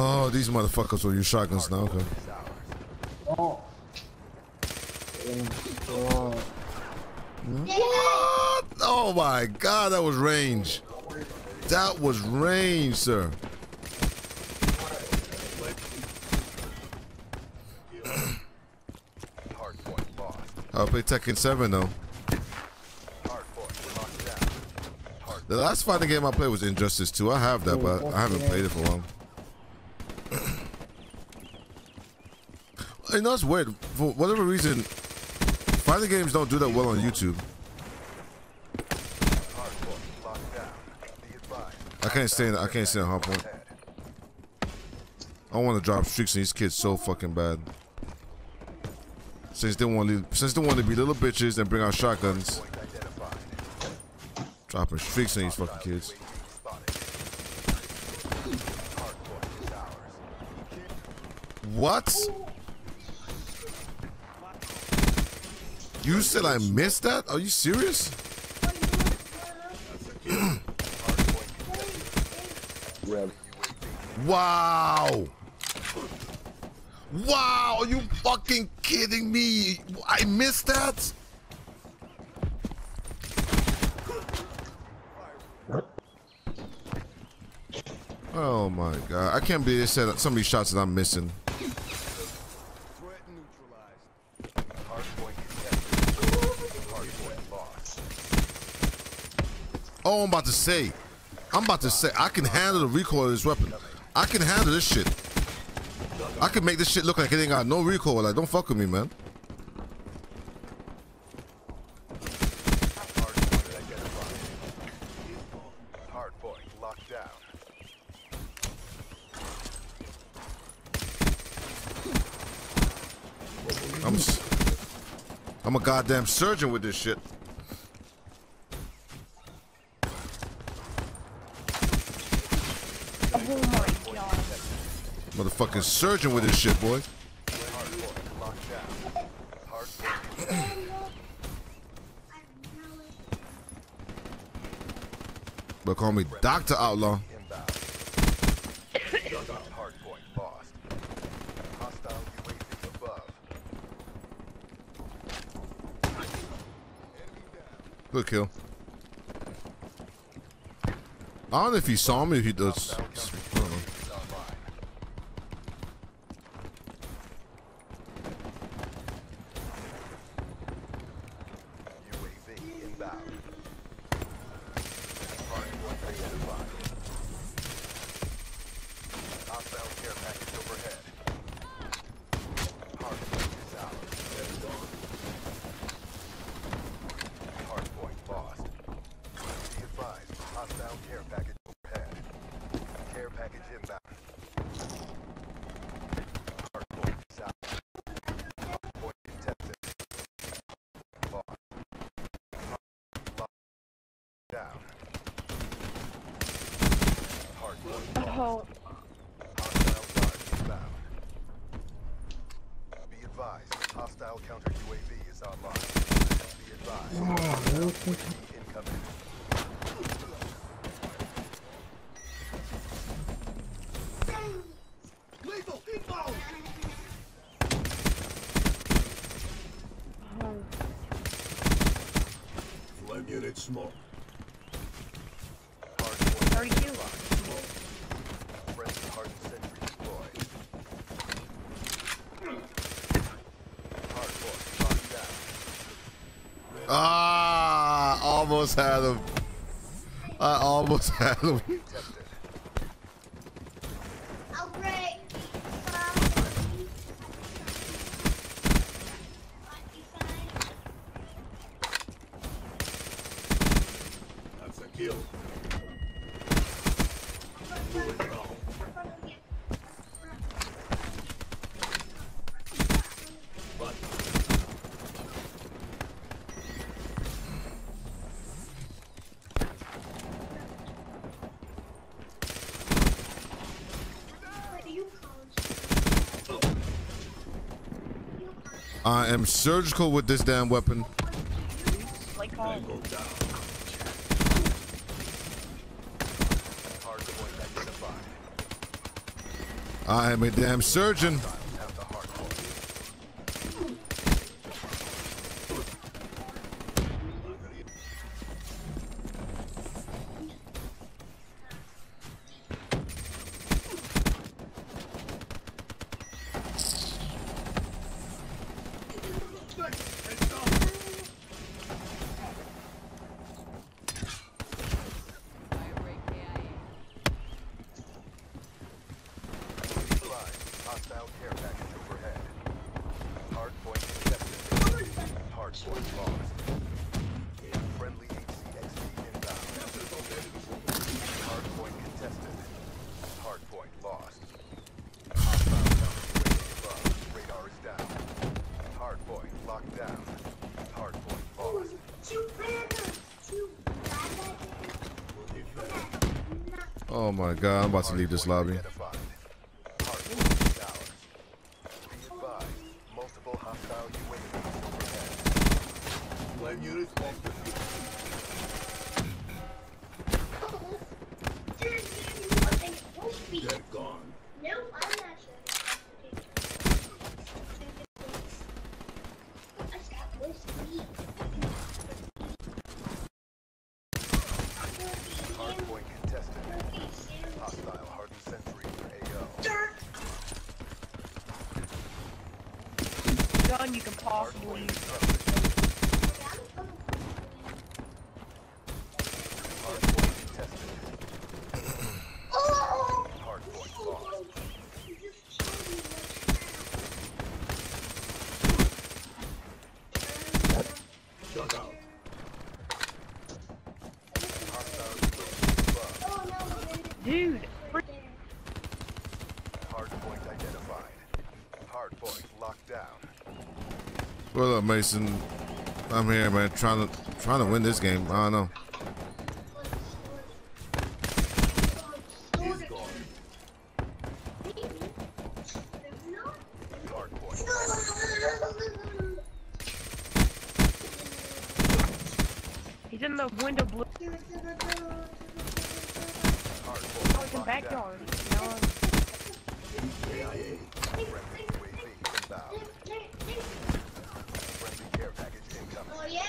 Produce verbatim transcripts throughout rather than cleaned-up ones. Oh, these motherfuckers will use shotguns now. Okay. Oh. Oh. What? Oh my God, that was range. That was range, sir. I'll play Tekken seven though. The last fighting game I played was Injustice two. I have that, but I haven't played it for a while. You know, it's weird. For whatever reason, fighting games don't do that well on YouTube. I can't stand I can't stand hardpoint. I want to drop streaks on these kids so fucking bad. Since they want to, since they want to be little bitches and bring out shotguns, dropping streaks on these fucking kids. What? You said I missed that? Are you serious? Wow! Wow! Are you fucking kidding me? I missed that? Oh my God! I can't believe they said that. Some of these shots that I'm missing. Oh, I'm about to say, I'm about to say, I can handle the recoil of this weapon. I can handle this shit. I can make this shit look like it ain't got no recoil. Like, don't fuck with me, man. I'm, I'm a goddamn surgeon with this shit. Motherfucking surgeon with this shit, boy. But call me Doctor Outlaw. Good kill. I don't know if he saw me. If he does. Oh. Be advised, hostile counter U A V is online. Be advised. Incoming. Let unit smoke. Are you? Ah, almost had him. I almost had him. That's a kill. I am surgical with this damn weapon. I am a damn surgeon. Oh my god, I'm about to leave this lobby. You can possibly use dude. Hard point identified. Hard point locked down. What up, Mason? I'm here, man. Trying to trying to win this game. I don't know. He's in the window blue. Oh, the back door. Yeah,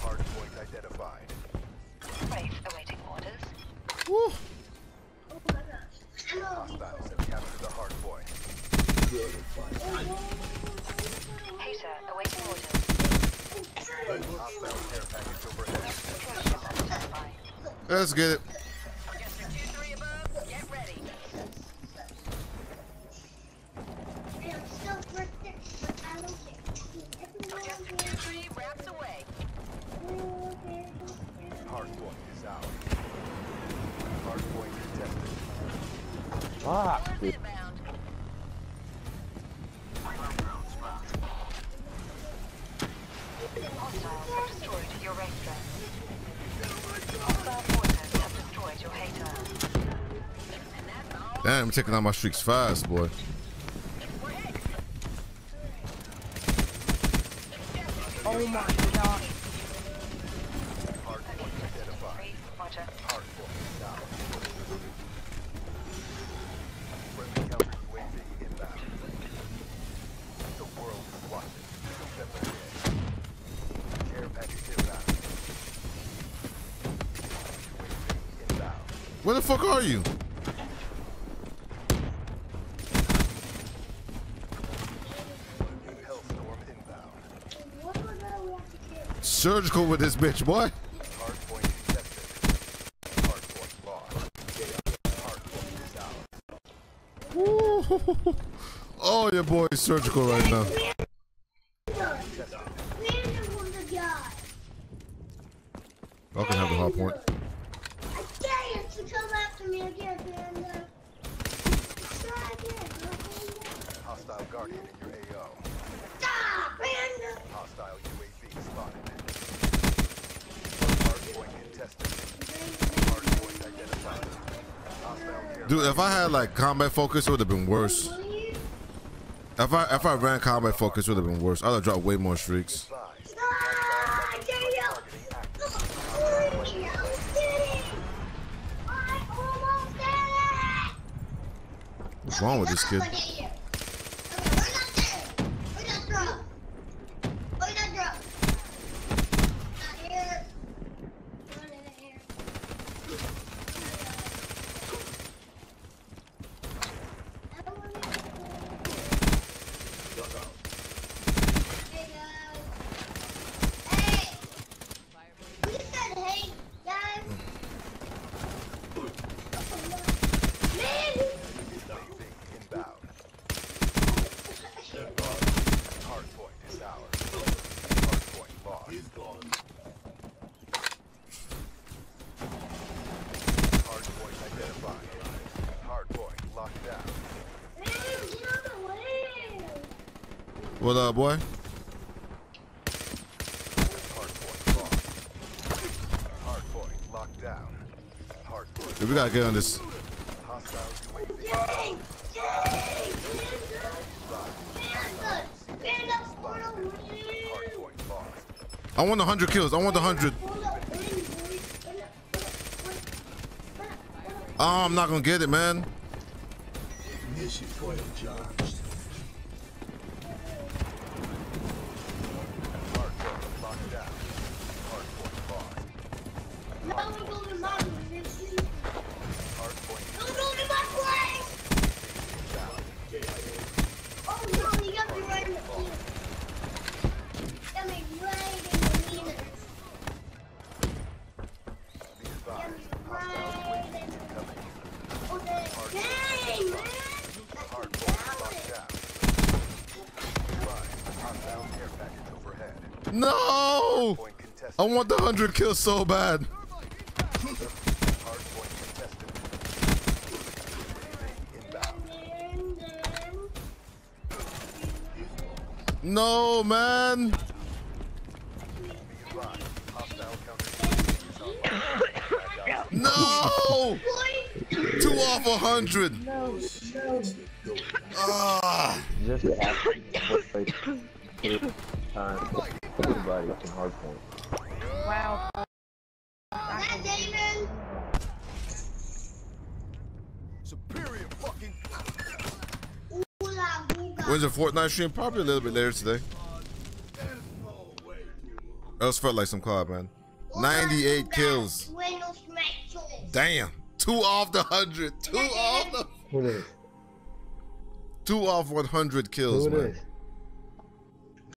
hard point identified. Base awaiting orders. Woo. Oh my gosh. Hostiles have captured the hard point. Good fight. Hater awaiting orders. Hostile care package overhead. Let's get it. Ah, damn, I'm taking out my streaks fast, boy. Oh my god. Where the fuck are you? Surgical with this bitch, boy. Ooh. Oh, your boy is surgical right now. I can have a hot point. Come after me again, Panda. Try again. Hostile guardian in your A O. Stop, Panda. Hostile U A V Dude, if I had like combat focus, it would have been worse. If I if I ran combat focus, it would have been worse. I'd have dropped way more streaks. What's wrong with this kid? What up, boy? Dude, we gotta get on this. I want one hundred kills. I want one hundred. Oh, I'm not gonna get it, man. No! I want the one hundred kills so bad. No, man. No! Two off one hundred. No, no. Ah. Just time. Everybody can hard point. Wow. That Damon. Superior fucking. When's the Fortnite stream? Probably a little bit later today. Else felt like some card, man. ninety-eight kills. Damn. Two off the hundred. Two off the. Two off one hundred kills, man.